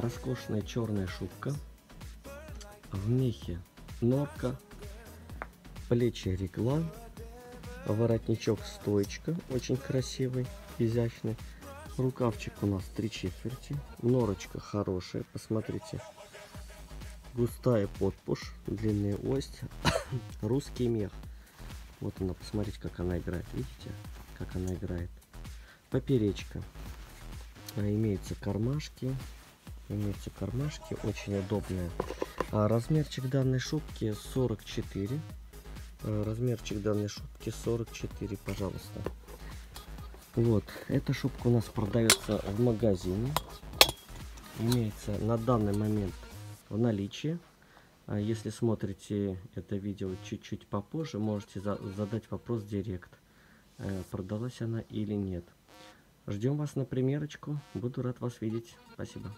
роскошная черная шубка, в мехе норка, плечи реглан, воротничок стоечка, очень красивый, изящный, рукавчик у нас 3/4, норочка хорошая, посмотрите, густая подпушь, длинная ость, русский мех. Вот она, посмотрите, как она играет, видите, как она играет. Поперечка, имеются кармашки, очень удобные. Размерчик данной шубки 44. Размерчик данной шубки 44, пожалуйста. Вот, эта шубка у нас продается в магазине. Имеется на данный момент в наличии. Если смотрите это видео чуть-чуть попозже, можете задать вопрос в директ, продалась она или нет. Ждем вас на примерочку. Буду рад вас видеть. Спасибо.